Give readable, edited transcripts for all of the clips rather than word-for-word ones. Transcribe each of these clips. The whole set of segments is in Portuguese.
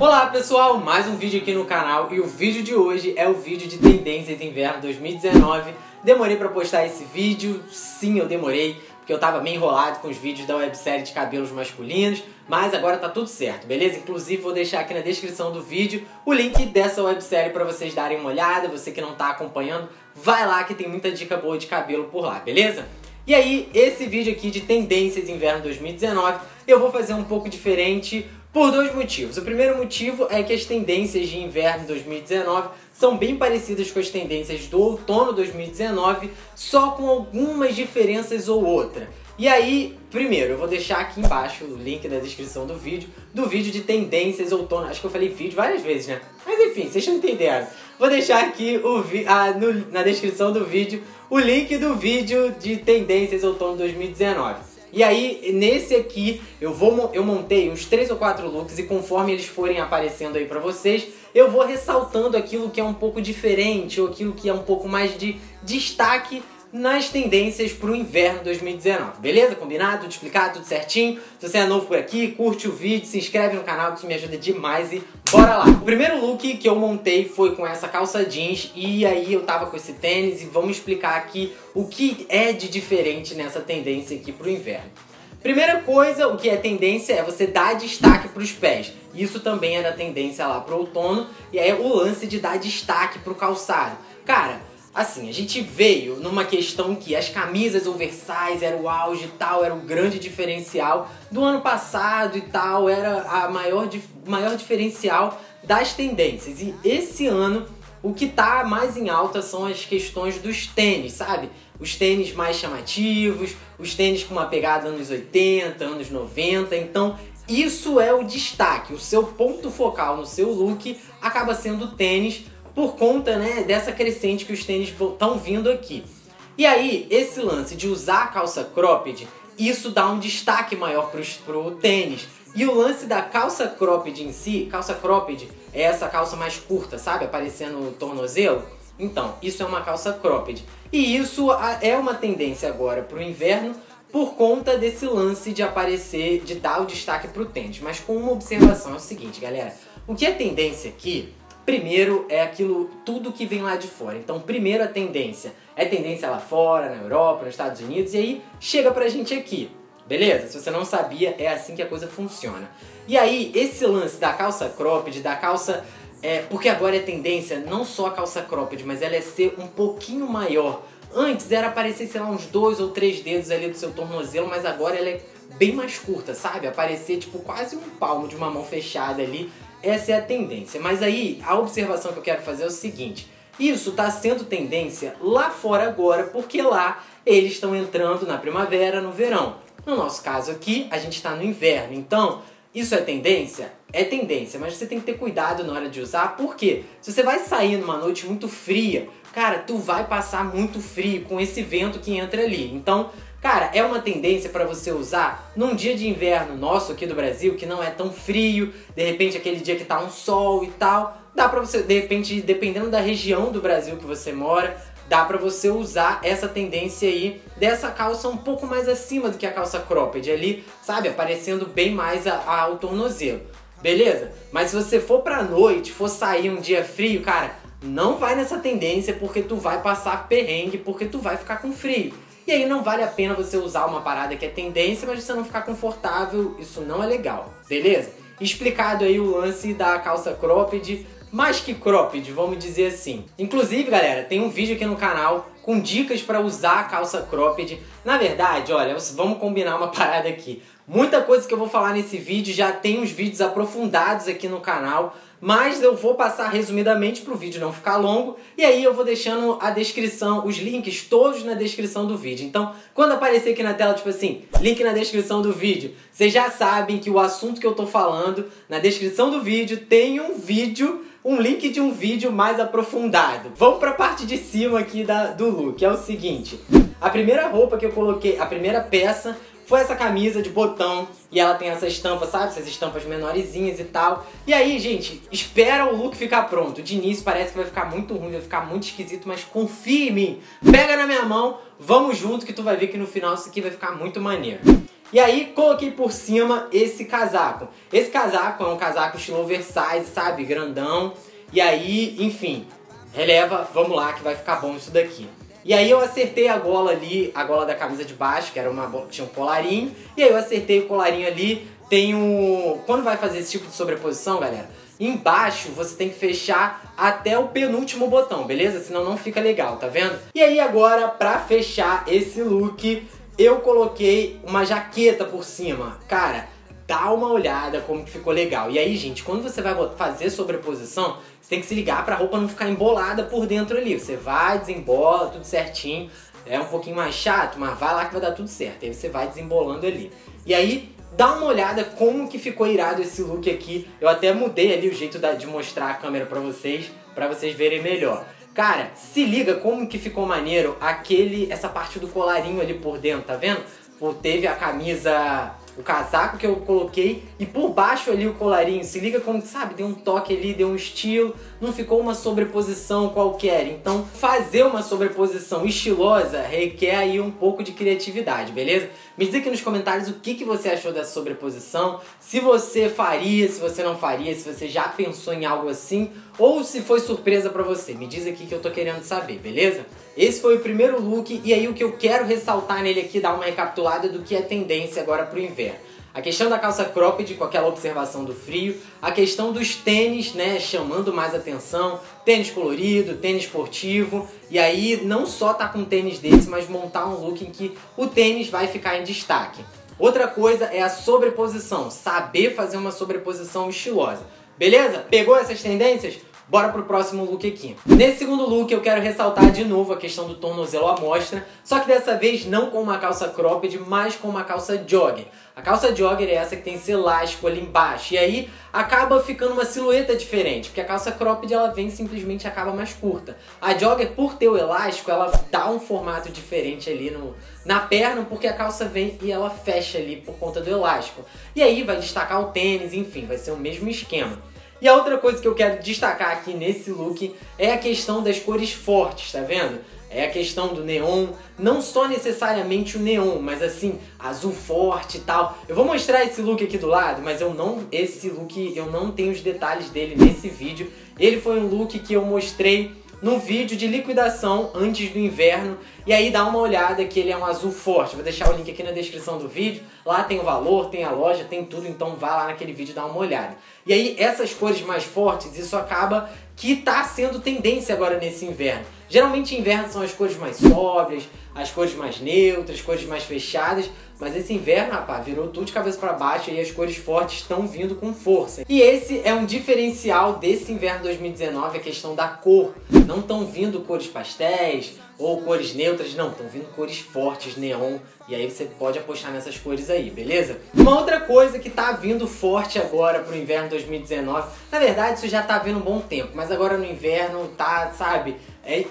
Olá pessoal, mais um vídeo aqui no canal e o vídeo de hoje é o vídeo de tendências inverno 2019. Demorei pra postar esse vídeo, sim, eu demorei, porque eu tava meio enrolado com os vídeos da websérie de cabelos masculinos, mas agora tá tudo certo, beleza? Inclusive vou deixar aqui na descrição do vídeo o link dessa websérie pra vocês darem uma olhada, você que não tá acompanhando, vai lá que tem muita dica boa de cabelo por lá, beleza? E aí, esse vídeo aqui de tendências inverno 2019, eu vou fazer um pouco diferente por dois motivos. O primeiro motivo é que as tendências de inverno 2019 são bem parecidas com as tendências do outono 2019, só com algumas diferenças ou outra. E aí, primeiro, eu vou deixar aqui embaixo o link da descrição do vídeo de tendências outono. Acho que eu falei vídeo várias vezes, né? Mas enfim, vocês não entenderam. Vou deixar aqui na descrição do vídeo o link do vídeo de tendências outono 2019. E aí, nesse aqui, eu montei uns 3 ou 4 looks e conforme eles forem aparecendo aí pra vocês, eu vou ressaltando aquilo que é um pouco diferente ou aquilo que é um pouco mais de destaque nas tendências pro inverno 2019, beleza? Combinado? Tudo explicado? Tudo certinho? Se você é novo por aqui, curte o vídeo, se inscreve no canal, que isso me ajuda demais e bora lá! O primeiro look que eu montei foi com essa calça jeans e aí eu tava com esse tênis e vamos explicar aqui o que é de diferente nessa tendência aqui pro inverno. Primeira coisa, o que é tendência é você dar destaque pros pés. Isso também é da tendência lá pro outono e é o lance de dar destaque pro calçado. Cara, assim, a gente veio numa questão que as camisas oversize era o auge e tal, era o grande diferencial do ano passado e tal, era a maior diferencial das tendências. E esse ano, o que tá mais em alta são as questões dos tênis, sabe? Os tênis mais chamativos, os tênis com uma pegada anos 80, anos 90, então isso é o destaque. O seu ponto focal no seu look acaba sendo o tênis, por conta, né, dessa crescente que os tênis estão vindo aqui. E aí, esse lance de usar a calça cropped, isso dá um destaque maior pro tênis. E o lance da calça cropped em si, calça cropped é essa calça mais curta, sabe? Aparecendo o tornozelo. Então, isso é uma calça cropped. E isso é uma tendência agora pro inverno, por conta desse lance de aparecer, de dar o destaque pro tênis. Mas com uma observação, é o seguinte, galera. O que é tendência aqui? Primeiro é aquilo, tudo que vem lá de fora. Então, primeiro a tendência. É tendência lá fora, na Europa, nos Estados Unidos, e aí chega pra gente aqui, beleza? Se você não sabia, é assim que a coisa funciona. E aí, esse lance da calça cropped, da calça... porque agora é tendência, não só a calça cropped, mas ela é ser um pouquinho maior. Antes era aparecer, sei lá, uns 2 ou 3 dedos ali do seu tornozelo, mas agora ela é bem mais curta, sabe? Aparecer, tipo, quase um palmo de uma mão fechada ali. Essa é a tendência, mas aí a observação que eu quero fazer é o seguinte, isso está sendo tendência lá fora agora, porque lá eles estão entrando na primavera, no verão. No nosso caso aqui, a gente está no inverno, então isso é tendência? É tendência, mas você tem que ter cuidado na hora de usar, porque se você vai sair numa noite muito fria, cara, tu vai passar muito frio com esse vento que entra ali, então... Cara, é uma tendência para você usar num dia de inverno nosso aqui do Brasil, que não é tão frio, de repente aquele dia que tá um sol e tal, dá pra você, de repente, dependendo da região do Brasil que você mora, dá pra você usar essa tendência aí dessa calça um pouco mais acima do que a calça cropped ali, sabe? Aparecendo bem mais o tornozelo, beleza? Mas se você for pra noite, for sair um dia frio, cara, não vai nessa tendência porque tu vai passar perrengue, porque tu vai ficar com frio. E aí não vale a pena você usar uma parada que é tendência, mas você não ficar confortável, isso não é legal, beleza? Explicado aí o lance da calça cropped, mais que cropped, vamos dizer assim. Inclusive, galera, tem um vídeo aqui no canal com dicas pra usar a calça cropped. Na verdade, olha, vamos combinar uma parada aqui. Muita coisa que eu vou falar nesse vídeo, já tem uns vídeos aprofundados aqui no canal, mas eu vou passar resumidamente pro vídeo não ficar longo, e aí eu vou deixando a descrição, os links todos na descrição do vídeo. Então, quando aparecer aqui na tela, tipo assim, link na descrição do vídeo, vocês já sabem que o assunto que eu tô falando, na descrição do vídeo tem um vídeo, um link de um vídeo mais aprofundado. Vamos pra parte de cima aqui do look, é o seguinte, a primeira roupa que eu coloquei, a primeira peça, foi essa camisa de botão e ela tem essa estampa, sabe? Essas estampas menorzinhas e tal. E aí, gente, espera o look ficar pronto. De início parece que vai ficar muito ruim, vai ficar muito esquisito, mas confia em mim. Pega na minha mão, vamos junto que tu vai ver que no final isso aqui vai ficar muito maneiro. E aí coloquei por cima esse casaco. Esse casaco é um casaco estilo oversize, sabe? Grandão. E aí, enfim, releva, vamos lá que vai ficar bom isso daqui. E aí eu acertei a gola ali, a gola da camisa de baixo, que era tinha um colarinho. E aí eu acertei o colarinho ali. Tem um... Quando vai fazer esse tipo de sobreposição, galera, embaixo você tem que fechar até o penúltimo botão, beleza? Senão não fica legal, tá vendo? E aí agora, pra fechar esse look, eu coloquei uma jaqueta por cima. Cara, dá uma olhada como que ficou legal. E aí, gente, quando você vai fazer sobreposição, você tem que se ligar pra roupa não ficar embolada por dentro ali. Você vai, desembola, tudo certinho. É um pouquinho mais chato, mas vai lá que vai dar tudo certo. Aí você vai desembolando ali. E aí, dá uma olhada como que ficou irado esse look aqui. Eu até mudei ali o jeito de mostrar a câmera pra vocês verem melhor. Cara, se liga como que ficou maneiro essa parte do colarinho ali por dentro, tá vendo? Teve a camisa, o casaco que eu coloquei e por baixo ali o colarinho. Se liga como, sabe, deu um toque ali, deu um estilo. Não ficou uma sobreposição qualquer. Então, fazer uma sobreposição estilosa requer aí um pouco de criatividade, beleza? Me diz aqui nos comentários o que você achou dessa sobreposição. Se você faria, se você não faria, se você já pensou em algo assim. Ou se foi surpresa pra você. Me diz aqui que eu tô querendo saber, beleza? Esse foi o primeiro look e aí o que eu quero ressaltar nele aqui, dar uma recapitulada do que é tendência agora pro inverno. A questão da calça cropped com aquela observação do frio, a questão dos tênis, né, chamando mais atenção, tênis colorido, tênis esportivo, e aí não só tá com um tênis desse, mas montar um look em que o tênis vai ficar em destaque. Outra coisa é a sobreposição, saber fazer uma sobreposição estilosa. Beleza? Pegou essas tendências? Bora pro próximo look aqui. Nesse segundo look eu quero ressaltar de novo a questão do tornozelo à mostra, só que dessa vez não com uma calça cropped, mas com uma calça jogger. A calça jogger é essa que tem esse elástico ali embaixo, e aí acaba ficando uma silhueta diferente, porque a calça cropped ela vem simplesmente acaba mais curta. A jogger, por ter o elástico, ela dá um formato diferente ali na perna, porque a calça vem e ela fecha ali por conta do elástico. E aí vai destacar o tênis, enfim, vai ser o mesmo esquema. E a outra coisa que eu quero destacar aqui nesse look é a questão das cores fortes, tá vendo? É a questão do neon, não só necessariamente o neon, mas assim, azul forte e tal. Eu vou mostrar esse look aqui do lado, mas esse look eu não tenho os detalhes dele nesse vídeo. Ele foi um look que eu mostrei num vídeo de liquidação antes do inverno. E aí dá uma olhada que ele é um azul forte. Vou deixar o link aqui na descrição do vídeo. Lá tem o valor, tem a loja, tem tudo. Então vá lá naquele vídeo e dá uma olhada. E aí essas cores mais fortes, isso acaba que tá sendo tendência agora nesse inverno. Geralmente inverno são as cores mais sóbrias, as cores mais neutras, as cores mais fechadas. Mas esse inverno, rapaz, virou tudo de cabeça pra baixo e as cores fortes estão vindo com força. E esse é um diferencial desse inverno 2019, a questão da cor. Não estão vindo cores pastéis ou cores neutras, não. Estão vindo cores fortes, neon. E aí você pode apostar nessas cores aí, beleza? Uma outra coisa que tá vindo forte agora pro inverno 2019, na verdade isso já tá vindo um bom tempo, mas agora no inverno tá, sabe,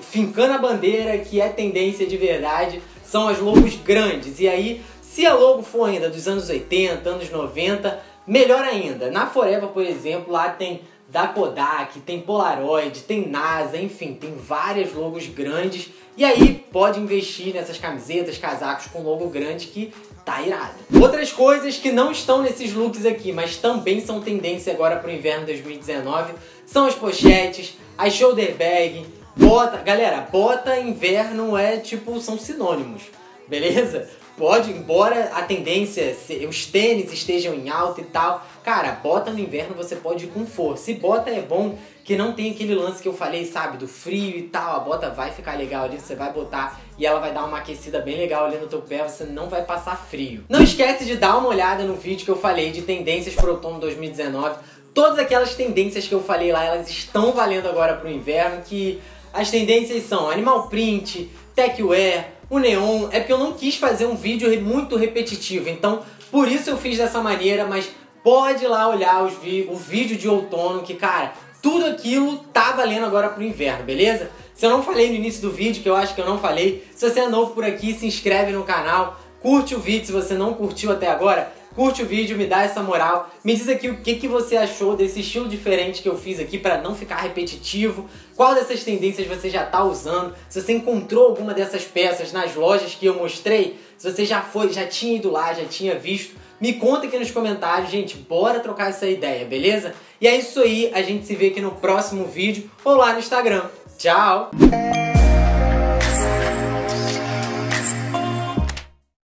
fincando a bandeira que é tendência de verdade, são as logos grandes. E aí, se a logo for ainda dos anos 80, anos 90, melhor ainda. Na Forever, por exemplo, lá tem da Kodak, tem Polaroid, tem NASA, enfim, tem várias logos grandes. E aí pode investir nessas camisetas, casacos com logo grande que tá irado. Outras coisas que não estão nesses looks aqui, mas também são tendência agora pro inverno 2019, são as pochetes, as shoulder bag, bota... Galera, bota e inverno é tipo, são sinônimos, beleza? Pode, embora a tendência, os tênis estejam em alta e tal, cara, bota no inverno você pode ir com força. E bota é bom que não tem aquele lance que eu falei, sabe, do frio e tal. A bota vai ficar legal ali, você vai botar e ela vai dar uma aquecida bem legal ali no teu pé, você não vai passar frio. Não esquece de dar uma olhada no vídeo que eu falei de tendências pro outono 2019. Todas aquelas tendências que eu falei lá, elas estão valendo agora pro inverno, que as tendências são animal print, techwear, o neon. É porque eu não quis fazer um vídeo muito repetitivo, então por isso eu fiz dessa maneira, mas pode ir lá olhar o vídeo de outono que, cara, tudo aquilo tá valendo agora pro inverno, beleza? Se eu não falei no início do vídeo, que eu acho que eu não falei, se você é novo por aqui, se inscreve no canal, curte o vídeo, se você não curtiu até agora, curte o vídeo, me dá essa moral, me diz aqui o que você achou desse estilo diferente que eu fiz aqui para não ficar repetitivo, qual dessas tendências você já tá usando, se você encontrou alguma dessas peças nas lojas que eu mostrei, Se você já foi, já tinha ido lá, já tinha visto, me conta aqui nos comentários, gente, bora trocar essa ideia, beleza? E é isso aí, a gente se vê aqui no próximo vídeo ou lá no Instagram. Tchau!